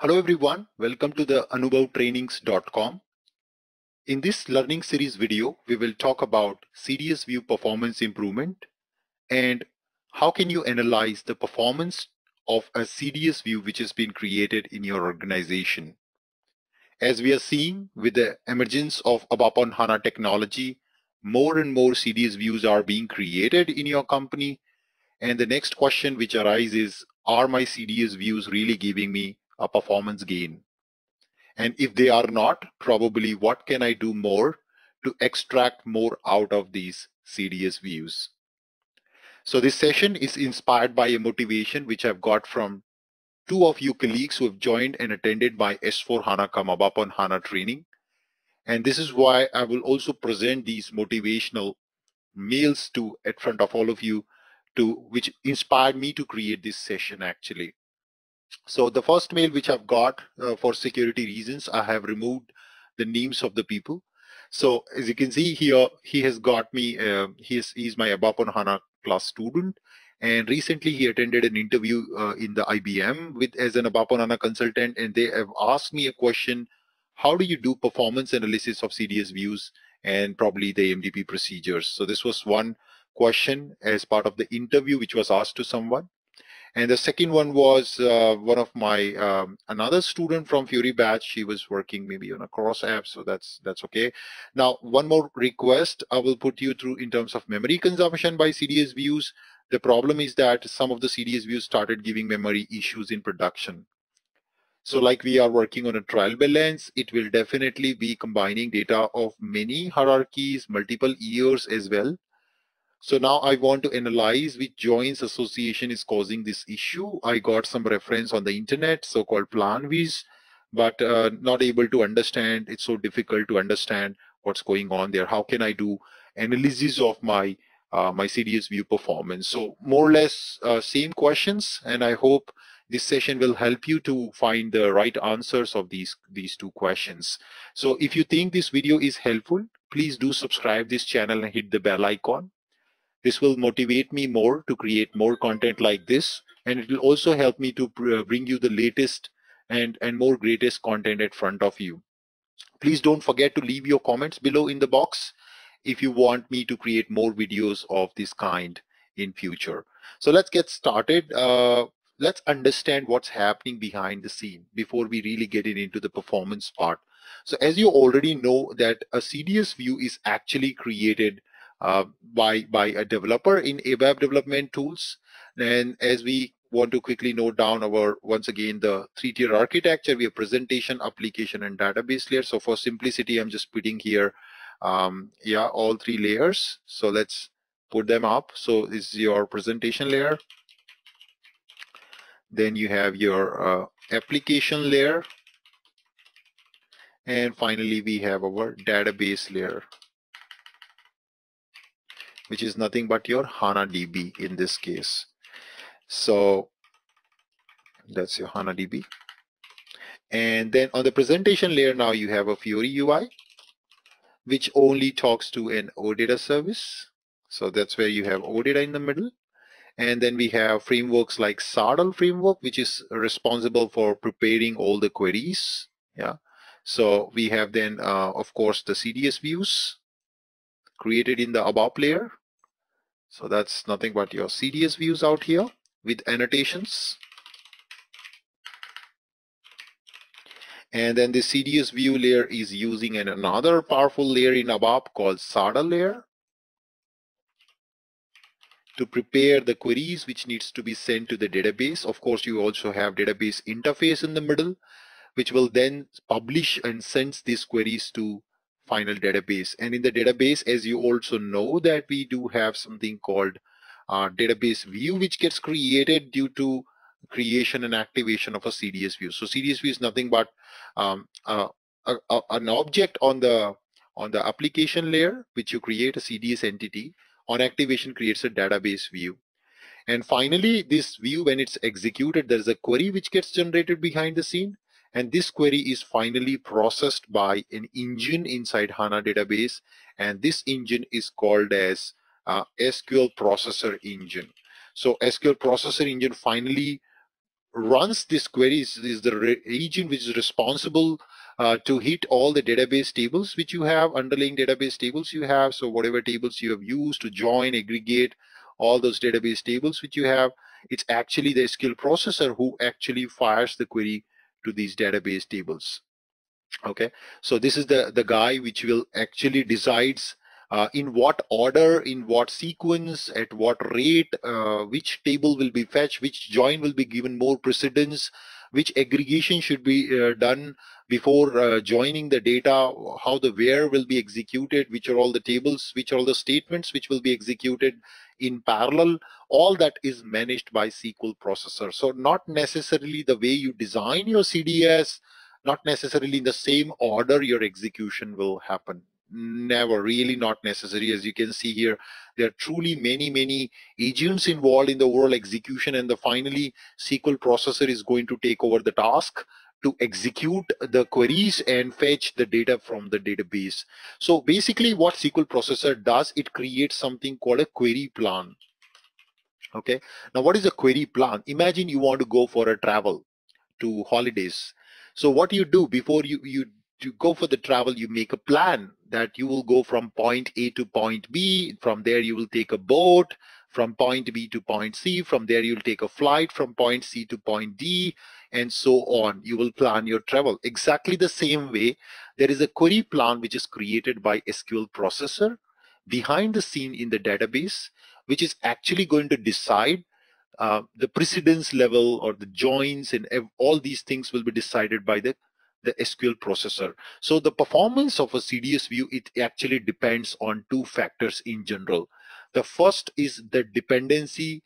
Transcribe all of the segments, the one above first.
Hello everyone, welcome to the AnubhavTrainings.com. In this learning series video, we will talk about CDS view performance improvement and how can you analyze the performance of a CDS view which has been created in your organization. As we are seeing with the emergence of ABAP on HANA technology, more and more CDS views are being created in your company. And the next question which arises, are my CDS views really giving me a performance gain? And if they are not, probably what can I do more to extract more out of these CDS views? So this session is inspired by a motivation which I've got from two of you colleagues who have joined and attended my S4HANA cum ABAP on HANA training. And this is why I will also present these motivational mails at front of all of you, which inspired me to create this session actually. So the first mail which I've got, for security reasons, I have removed the names of the people. So as you can see here, he has got me, he's my ABAP on HANA class student. And recently he attended an interview in the IBM as an ABAP on HANA consultant. And they have asked me a question, how do you do performance analysis of CDS views and probably the AMDP procedures? So this was one question as part of the interview which was asked to someone. And the second one was one of my another student from Fiori batch. She was working maybe on a cross app, so that's okay. Now one more request I will put you through in terms of memory consumption by CDS views. The problem is that some of the CDS views started giving memory issues in production. So like we are working on a trial balance, it will definitely be combining data of many hierarchies, multiple years as well. So now I want to analyze which joins association is causing this issue. I got some reference on the internet, so-called PlanViz, but not able to understand. It's so difficult to understand what's going on there. How can I do analysis of my my CDS view performance? So more or less same questions, and I hope this session will help you to find the right answers of these two questions. So if you think this video is helpful, please do subscribe this channel and hit the bell icon. This will motivate me more to create more content like this, and it will also help me to bring you the latest and more greatest content at front of you. Please don't forget to leave your comments below in the box if you want me to create more videos of this kind in future. So let's get started. Let's understand what's happening behind the scene before we really get into the performance part. So as you already know that a CDS view is actually created by a developer in ABAP development tools. And as we want to quickly note down once again, the three-tier architecture, we have presentation, application, and database layer. So for simplicity, I'm just putting here, all three layers. So let's put them up. So this is your presentation layer. Then you have your application layer. And finally, we have our database layer, which is nothing but your HANA DB in this case. So that's your HANA DB. And then on the presentation layer now you have a Fiori UI, which only talks to an OData service. So that's where you have OData in the middle. And then we have frameworks like SADL framework, which is responsible for preparing all the queries. Yeah. So we have then, of course, the CDS views created in the ABAP layer. So that's nothing but your CDS views out here with annotations. And then the CDS view layer is using another powerful layer in ABAP called SADL layer to prepare the queries which needs to be sent to the database. Of course, you also have database interface in the middle, which will then publish and sends these queries to final database. And in the database, as you also know, that we do have something called database view, which gets created due to creation and activation of a CDS view. So CDS view is nothing but an object on the application layer, which you create a CDS entity on activation creates a database view. And finally, this view, when it's executed, there's a query which gets generated behind the scene. And this query is finally processed by an engine inside HANA database. And this engine is called as SQL processor engine. So SQL processor engine finally runs this query is the region which is responsible to hit all the database tables which you have, underlying database tables you have. So whatever tables you have used to join, aggregate, all those database tables which you have, it's actually the SQL processor who actually fires the query to these database tables. Okay, so this is the guy which will actually decides in what order, in what sequence, at what rate, which table will be fetched, which join will be given more precedence, which aggregation should be done before joining the data, how the where will be executed, which are all the tables, which are all the statements which will be executed in parallel. All that is managed by SQL processor. So not necessarily the way you design your CDS, not necessarily in the same order your execution will happen. Never, really not necessary. As you can see here, there are truly many agents involved in the overall execution, and the finally SQL processor is going to take over the task to execute the queries and fetch the data from the database. So basically what SQL processor does, it creates something called a query plan. Okay, now what is a query plan? Imagine you want to go for a travel to holidays. So what you do before you go for the travel, you make a plan that you will go from point A to point B. From there you will take a boat, from point B to point C. From there you'll take a flight from point C to point D, and so on. You will plan your travel. Exactly the same way, there is a query plan which is created by SQL processor behind the scene in the database, which is actually going to decide the precedence level or the joins, and all these things will be decided by the SQL processor. So the performance of a CDS view, it actually depends on two factors in general. The first is the dependency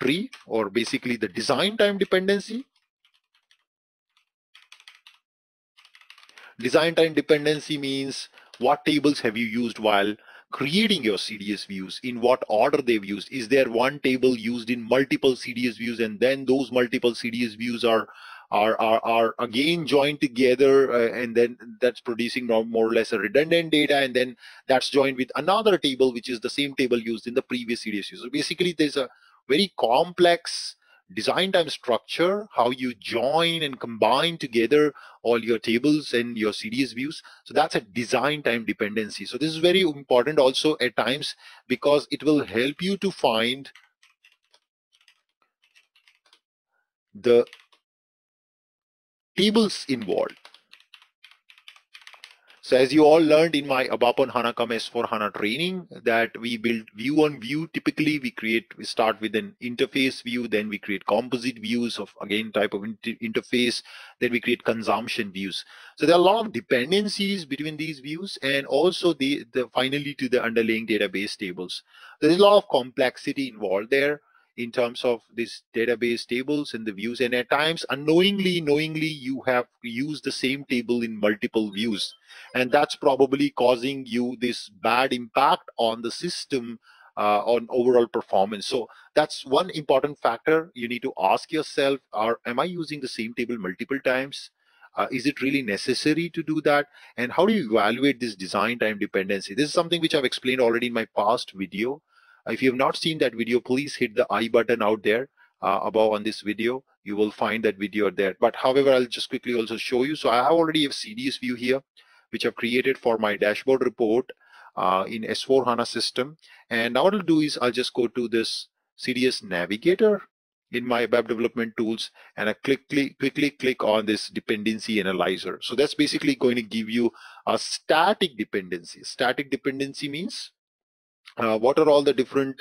tree, or basically the design time dependency. Design time dependency means what tables have you used while creating your CDS views, in what order they've used. Is there one table used in multiple CDS views, and then those multiple CDS views are again joined together, and then that's producing more or less a redundant data, and then that's joined with another table which is the same table used in the previous CDS view. So basically there's a very complex design time structure, how you join and combine together all your tables and your CDS views. So that's a design time dependency. So this is very important also at times, because it will help you to find the tables involved. So as you all learned in my ABAP on HANA/come S4HANA training, that we build view on view. Typically we start with an interface view, then we create composite views of again type of interface, then we create consumption views. So there are a lot of dependencies between these views, and also finally to the underlying database tables. There is a lot of complexity involved there in terms of these database tables and the views, and at times unknowingly, knowingly, you have used the same table in multiple views, and that's probably causing you this bad impact on the system, on overall performance. So that's one important factor. You need to ask yourself, am I using the same table multiple times? Is it really necessary to do that? And how do you evaluate this design time dependency? This is something which I've explained already in my past video. If you have not seen that video, please hit the I button out there above on this video. You will find that video there. But however, I'll just quickly also show you. So I have already a CDS view here, which I've created for my dashboard report in S4HANA system. And now what I'll do is I'll just go to this CDS navigator in my ABAP development tools, and I quickly click on this dependency analyzer. So that's basically going to give you a static dependency. Static dependency means what are all the different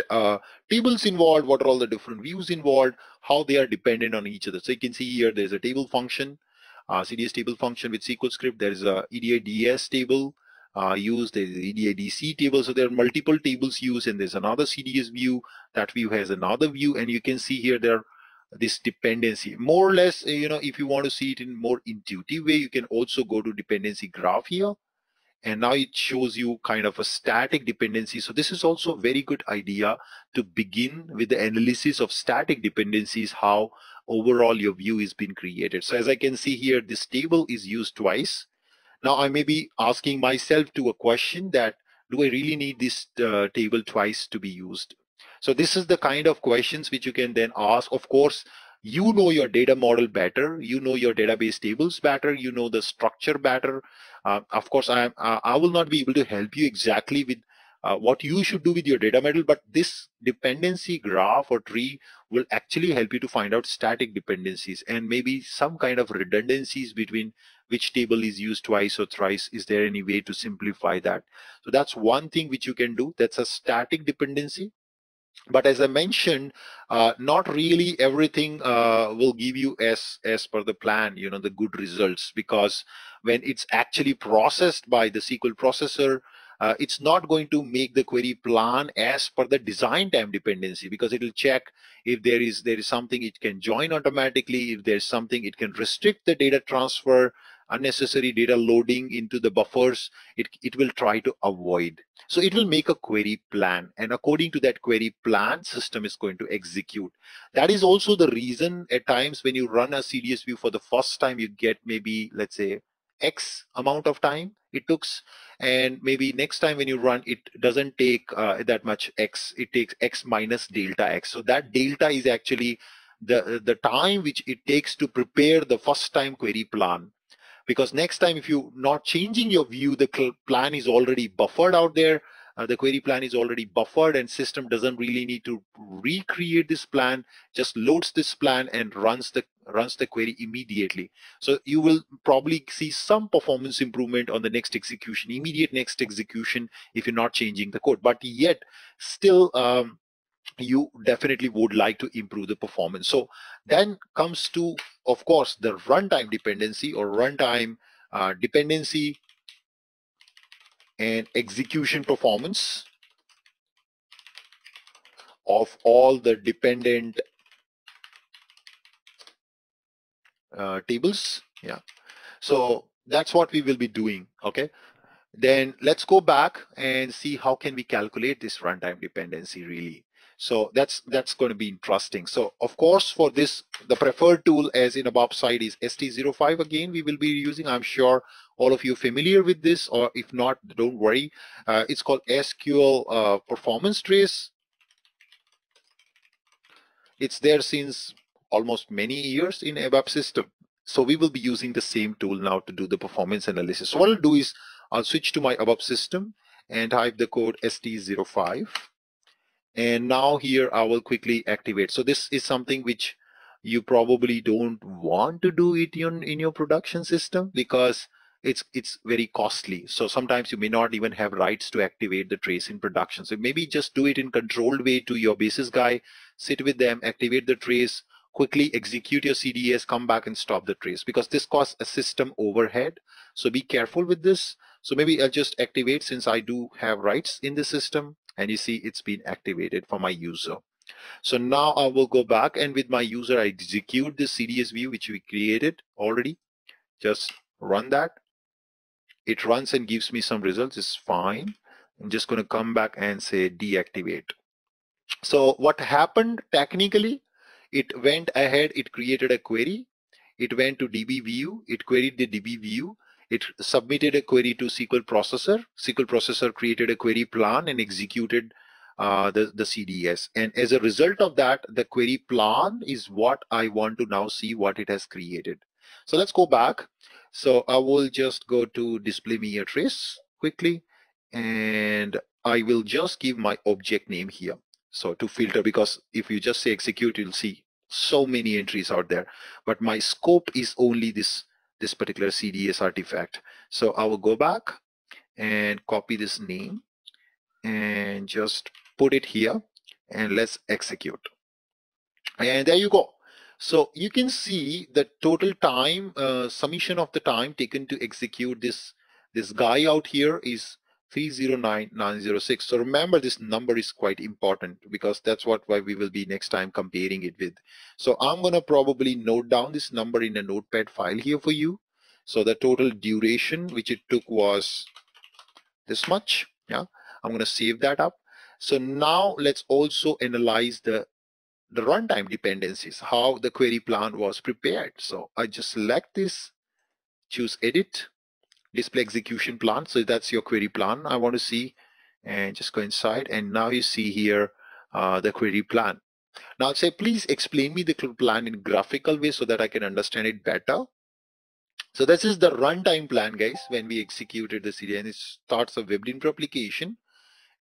tables involved, what are all the different views involved, how they are dependent on each other. So you can see here there's a table function, CDS table function with SQL script. There is a EDI-DS table used, there's the EDI-DC table. So there are multiple tables used, and there's another CDS view. That view has another view, and you can see here there this dependency. More or less, you know, if you want to see it in more intuitive way, you can also go to dependency graph here. And now it shows you kind of a static dependency. So this is also a very good idea to begin with the analysis of static dependencies, how overall your view is being created. So as I can see here, this table is used twice. Now I may be asking myself to a question that, do I really need this table twice to be used? So this is the kind of questions which you can then ask. Of course, you know your data model better, you know your database tables better, you know the structure better. Of course, I will not be able to help you exactly with what you should do with your data model, but this dependency graph or tree will actually help you to find out static dependencies and maybe some kind of redundancies between which table is used twice or thrice. Is there any way to simplify that? So that's one thing which you can do. That's a static dependency. But as I mentioned, not really everything will give you as per the plan, you know, the good results, because when it's actually processed by the SQL processor, it's not going to make the query plan as per the design time dependency, because it will check if there is something it can join automatically, if there's something it can restrict the data transfer, unnecessary data loading into the buffers, it will try to avoid. So it will make a query plan, and according to that query plan, system is going to execute. That is also the reason at times when you run a CDS view for the first time, you get maybe, let's say, X amount of time it took, and maybe next time when you run it doesn't take that much X, it takes X minus delta X. So that delta is actually the time which it takes to prepare the first time query plan, because next time if you're not changing your view, the plan is already buffered out there, the query plan is already buffered, and system doesn't really need to recreate this plan, just loads this plan and runs the query immediately. So you will probably see some performance improvement on the next execution, immediate next execution, if you're not changing the code. But yet still you definitely would like to improve the performance. So then comes to, of course, the runtime dependency or runtime dependency and execution performance of all the dependent tables. Yeah, so that's what we will be doing. Okay, then let's go back and see how can we calculate this runtime dependency really. So that's going to be interesting. So of course for this, the preferred tool as in ABAP side is st05. Again, we will be using, I'm sure all of you familiar with this, or if not, don't worry. It's called SQL performance trace. It's there since almost many years in ABAP system. So we will be using the same tool now to do the performance analysis. So what I'll do is I'll switch to my ABAP system and type the code st05. And now here I will quickly activate. So this is something which you probably don't want to do it in your production system, because it's very costly. So sometimes you may not even have rights to activate the trace in production. So maybe just do it in controlled way to your basis guy, sit with them, activate the trace, quickly execute your CDS, come back and stop the trace, because this costs a system overhead. So be careful with this. So maybe I'll just activate, since I do have rights in the system, and you see it's been activated for my user. So now I will go back, and with my user, I execute this CDS view, which we created already. Just run that. It runs and gives me some results. It's fine. I'm just going to come back and say deactivate. So what happened technically? It went ahead, it created a query, it went to DB view, it queried the DB view, it submitted a query to SQL processor created a query plan and executed the CDS. And as a result of that, the query plan is what I want to now see what it has created. So let's go back. So I will just go to display me a trace quickly, and I will just give my object name here. So to filter, because if you just say execute, you'll see so many entries out there, but my scope is only this particular CDS artifact. So I will go back and copy this name and just put it here, and let's execute. And there you go. So you can see the total time, summation of the time taken to execute this guy out here is 309906. So remember, this number is quite important, because that's why we will be next time comparing it with. So I'm going to probably note down this number in a notepad file here for you. So the total duration which it took was this much. Yeah, I'm going to save that up. So now let's also analyze the runtime dependencies, how the query plan was prepared. So I just select this, choose edit, display execution plan. So that's your query plan I want to see, and just go inside, and now you see here the query plan. Now say, please explain me the plan in graphical way so that I can understand it better. So this is the runtime plan, guys, when we executed the CDS, and it starts a WebDIM application,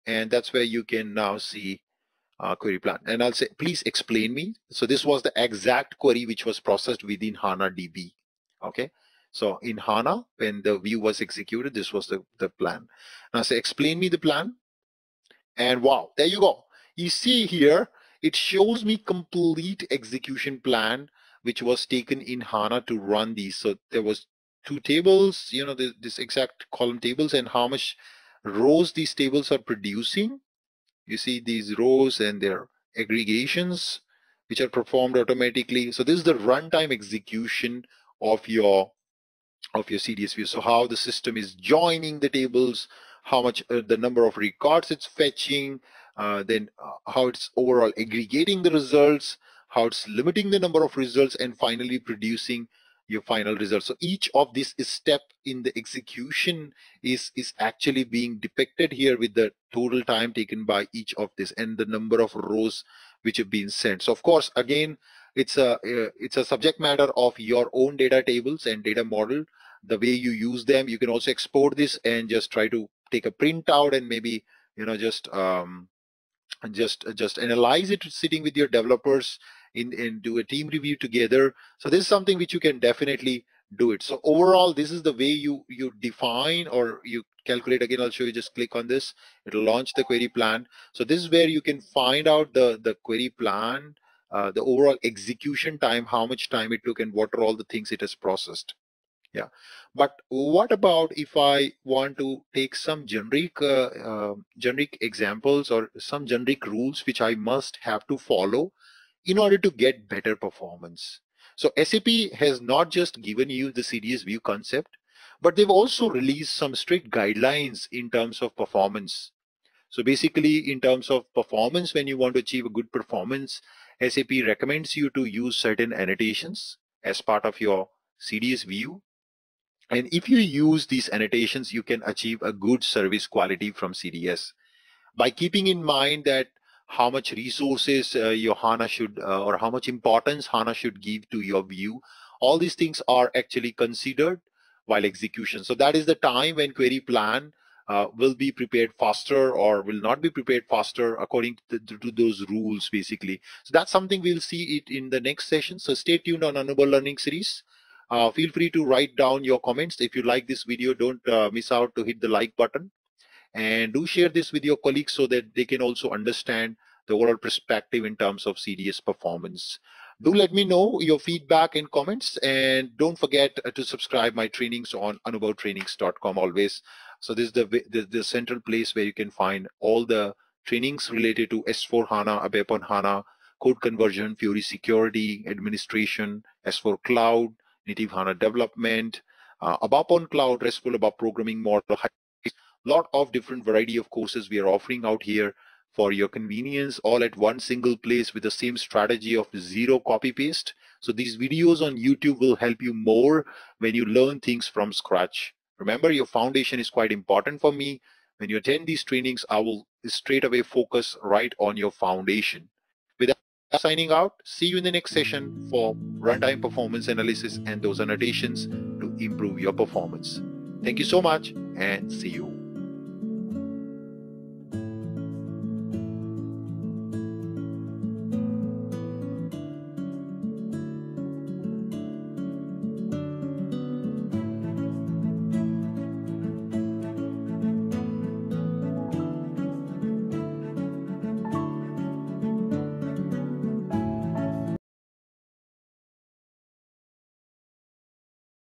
and that's where you can now see query plan. And I'll say, please explain me. So this was the exact query which was processed within HANA DB. Okay. So in HANA, when the view was executed, this was the plan. Now say, explain me the plan. And wow, there you go. You see here, it shows me complete execution plan, which was taken in HANA to run these. So there was two tables, you know, this exact column tables, and how much rows these tables are producing. You see these rows and their aggregations, which are performed automatically. So this is the runtime execution of your CDS view. So how the system is joining the tables, how much the number of records it's fetching, then how it's overall aggregating the results, how it's limiting the number of results, and finally producing your final result. So each of this step in the execution is actually being depicted here with the total time taken by each of this and the number of rows which have been sent. So of course, again, it's a subject matter of your own data tables and data model, the way you use them. You can also export this and just try to take a printout and maybe, you know, just analyze it sitting with your developers and do a team review together. So this is something which you can definitely do it. So overall, this is the way you define or you calculate. Again, I'll show you, just click on this. It'll launch the query plan. So this is where you can find out the query plan, the overall execution time, how much time it took, and what are all the things it has processed. Yeah. But what about if I want to take some generic examples or some generic rules which I must have to follow in order to get better performance? So SAP has not just given you the CDS view concept, but they've also released some strict guidelines in terms of performance. So basically, in terms of performance, when you want to achieve a good performance, SAP recommends you to use certain annotations as part of your CDS view. And if you use these annotations, you can achieve a good service quality from CDS by keeping in mind that how much resources your HANA should, or how much importance HANA should give to your view. All these things are actually considered while execution. So that is the time when query plan will be prepared faster or will not be prepared faster according to those rules, basically. So that's something we'll see it in the next session. So stay tuned on Anubhav Learning Series. Feel free to write down your comments. If you like this video, don't miss out to hit the like button, and do share this with your colleagues so that they can also understand the overall perspective in terms of CDS performance. Do let me know your feedback and comments, and don't forget to subscribe my trainings on AnubhavTrainings.com always. So this is the central place where you can find all the trainings related to S4HANA, ABAP on HANA, code conversion, Fiori security, administration, S4 cloud, native HANA development, ABAP on cloud, RESTful ABAP programming model, lot of different variety of courses we are offering out here for your convenience, all at one single place with the same strategy of zero copy paste. So these videos on YouTube will help you more when you learn things from scratch. Remember, your foundation is quite important for me. When you attend these trainings, I will straight away focus right on your foundation. With that, signing out. See you in the next session for runtime performance analysis and those annotations to improve your performance. Thank you so much, and see you.